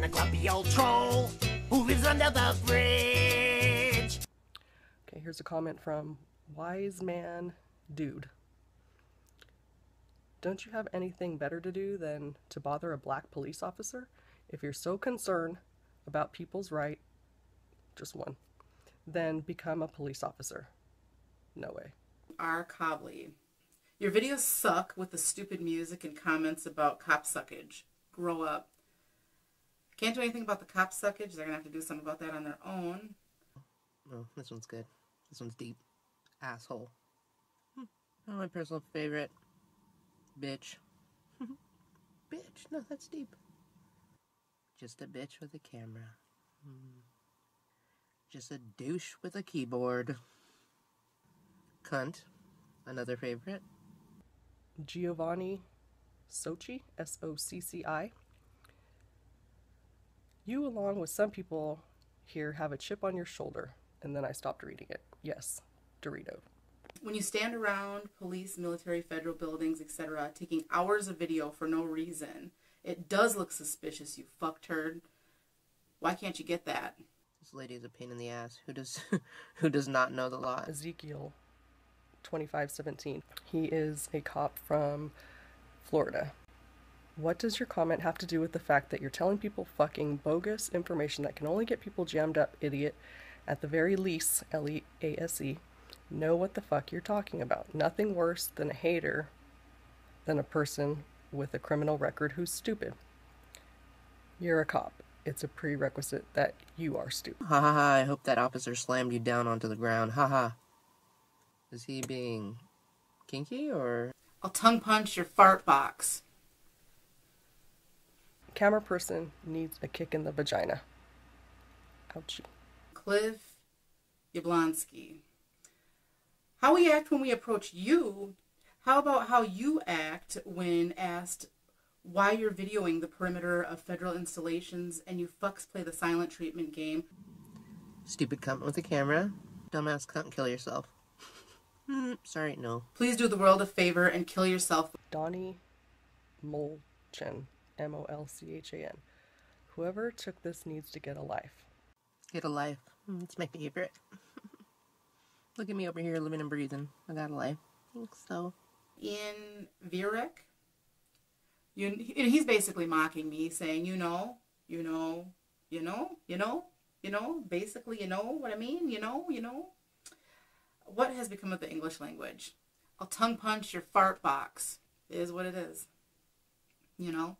than a grumpy old troll who lives under the bridge. Okay, here's a comment from Wise Man Dude. Don't you have anything better to do than to bother a black police officer? If you're so concerned about people's right, just one, then become a police officer. No way. R. Cobley. Your videos suck with the stupid music and comments about cop suckage. Grow up. Can't do anything about the cop suckage. They're going to have to do something about that on their own. Oh, this one's good. This one's deep. Asshole. Oh, my personal favorite. Bitch. Bitch. No, that's deep. Just a bitch with a camera. Just a douche with a keyboard. Cunt. Another favorite. Giovanni Sochi, S-O-C-C-I. You, along with some people here, have a chip on your shoulder. And then I stopped reading it. Yes, Dorito. When you stand around police, military, federal buildings, etc., taking hours of video for no reason, it does look suspicious, you fuck turd. Why can't you get that? This lady is a pain in the ass who does not know the law. Ezekiel 25:17. He is a cop from Florida. What does your comment have to do with the fact that you're telling people fucking bogus information that can only get people jammed up, idiot? At the very least, L-E-A-S-E, know what the fuck you're talking about. Nothing worse than a hater than a person with a criminal record who's stupid. You're a cop. It's a prerequisite that you are stupid. Ha ha ha, I hope that officer slammed you down onto the ground. Ha ha. Is he being kinky or? I'll tongue punch your fart box. Camera person needs a kick in the vagina. Ouchie. Cliff Yablonsky. How we act when we approach you. How about how you act when asked why you're videoing the perimeter of federal installations and you fucks play the silent treatment game? Stupid cunt with a camera. Dumbass cunt, kill yourself. Sorry, no. Please do the world a favor and kill yourself. Donnie Molchen, M-O-L-C-H-A-N. Whoever took this needs to get a life. Get a life. That's my favorite. Look at me over here living and breathing. I got a life. I think so. In Virek, he's basically mocking me, saying, basically, you know what I mean? What has become of the English language? I'll tongue punch your fart box. It is what it is. You know?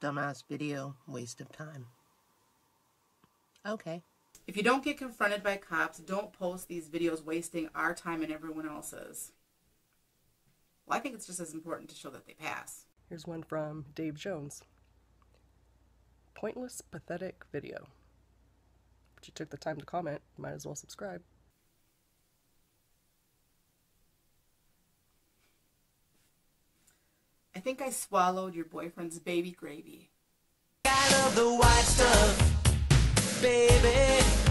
Dumbass video, waste of time. Okay. If you don't get confronted by cops, don't post these videos wasting our time and everyone else's. Well, I think it's just as important to show that they pass. Here's one from Dave Jones. Pointless, pathetic video. But you took the time to comment, might as well subscribe. I think I swallowed your boyfriend's baby gravy. I love the white stuff, baby.